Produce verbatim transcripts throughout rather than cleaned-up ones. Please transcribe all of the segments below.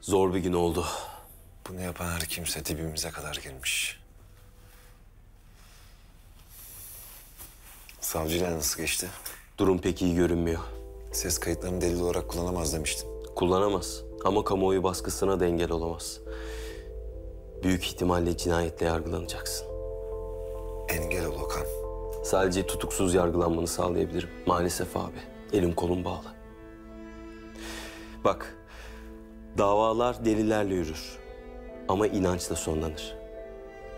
Zor bir gün oldu. Bunu yapan her kimse dibimize kadar girmiş. Savcıyla nasıl geçti? Durum pek iyi görünmüyor. Ses kayıtlarını delil olarak kullanamaz demiştin. Kullanamaz ama kamuoyu baskısına da engel olamaz. Büyük ihtimalle cinayetle yargılanacaksın. Engel ol Okan. Sadece tutuksuz yargılanmanı sağlayabilirim. Maalesef abi, elim kolum bağlı. Bak, davalar delillerle yürür ama inançla sonlanır.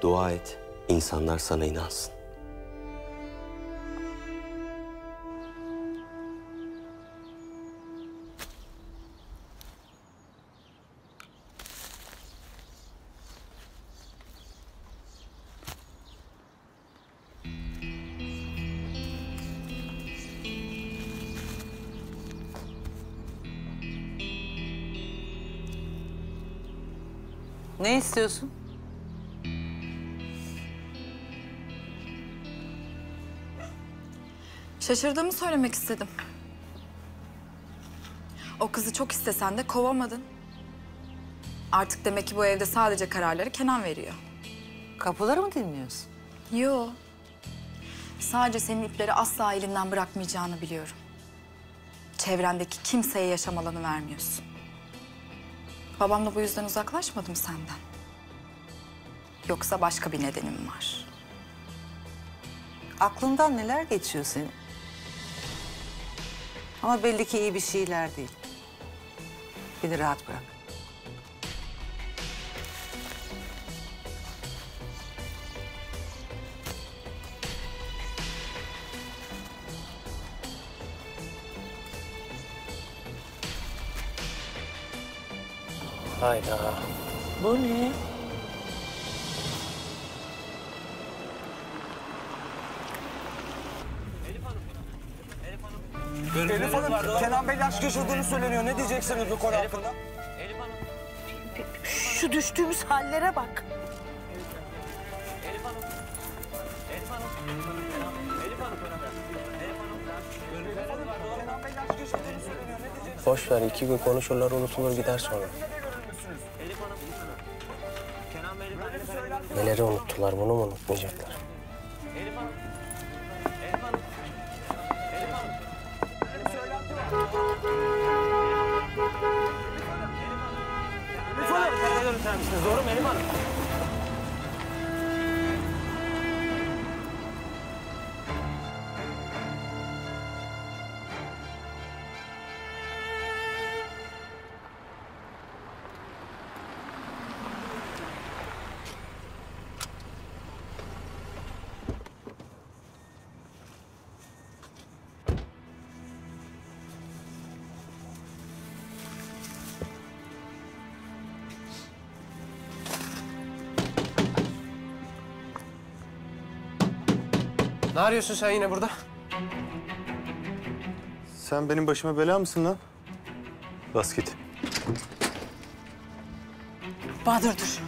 Dua et, insanlar sana inansın. Ne istiyorsun? Şaşırdığımı söylemek istedim. O kızı çok istesen de kovamadın. Artık demek ki bu evde sadece kararları Kenan veriyor. Kapıları mı dinliyorsun? Yo. Sadece senin ipleri asla elinden bırakmayacağını biliyorum. Çevrendeki kimseye yaşam alanı vermiyorsun. Babamla bu yüzden uzaklaşmadım senden. Yoksa başka bir nedenim var. Aklından neler geçiyor senin? Ama belli ki iyi bir şeyler değil. Beni rahat bırak. Hayda. Bu ne? Elif Hanım, Kenan Bey'le aşk yaşadığını söyleniyor. Ne diyeceksiniz bu konu hakkında? Şu düştüğümüz hallere bak. Elif Hanım. Elif Hanım. Elif Hanım. Elif Hanım. Kenan Bey'le aşk yaşadığını söyleniyor. Ne diyeceksiniz? Boş ver. İki gün konuşurlar, unutulur, gider sonra. Neleri unuttular, bunu mu unutmayacaklar? Doğru mu Elif Hanım? Ne arıyorsun sen yine burada? Sen benim başıma bela mısın lan? Bas git. Bahadır dur.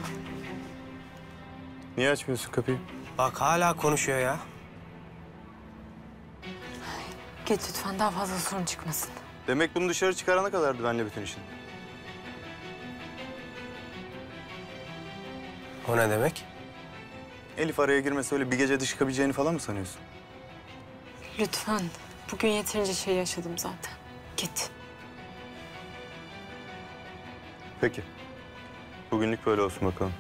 Niye açmıyorsun kapıyı? Bak hala konuşuyor ya. Geç lütfen, daha fazla sorun çıkmasın. Demek bunu dışarı çıkarana kadardı benimle bütün işin. O ne demek? Elif araya girmese öyle bir gece dışı kabileceğini falan mı sanıyorsun? Lütfen. Bugün yeterince şey yaşadım zaten. Git. Peki. Bugünlük böyle olsun bakalım.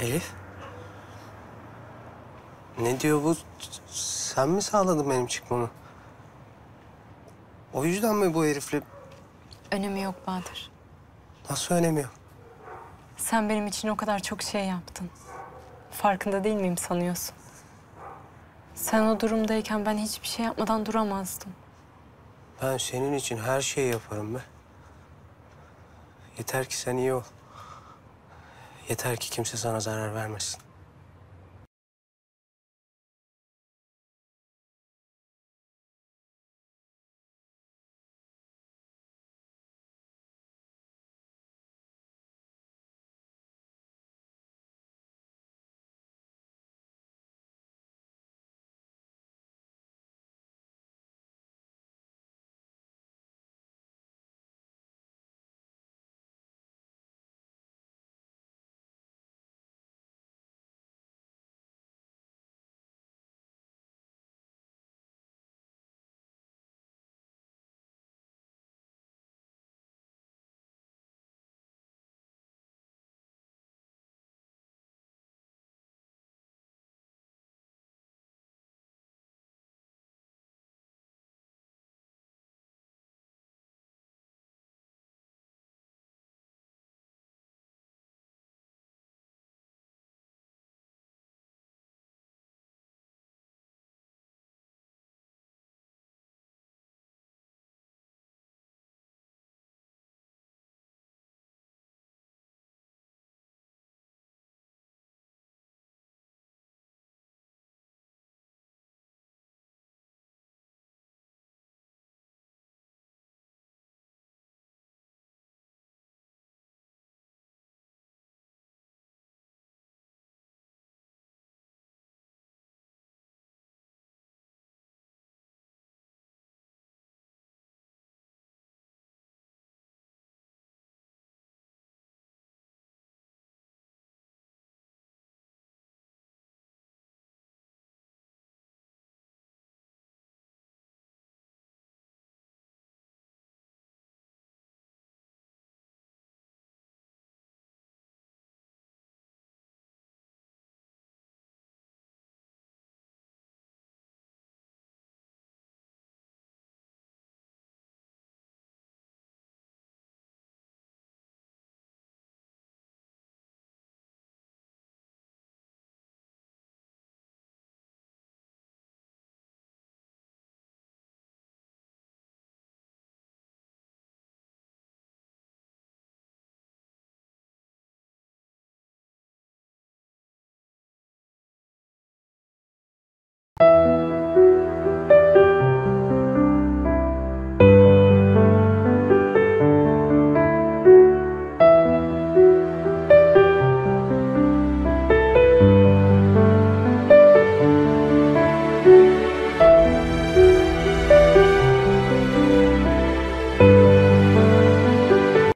Elif? Ne diyor bu? Sen mi sağladın benim çıkmamı? O yüzden mi bu herifle... Önemi yok Bahadır. Nasıl önemi yok? Sen benim için o kadar çok şey yaptın. Farkında değil miyim sanıyorsun? Sen o durumdayken ben hiçbir şey yapmadan duramazdım. Ben senin için her şeyi yaparım be. Yeter ki sen iyi ol. Yeter ki kimse sana zarar vermesin.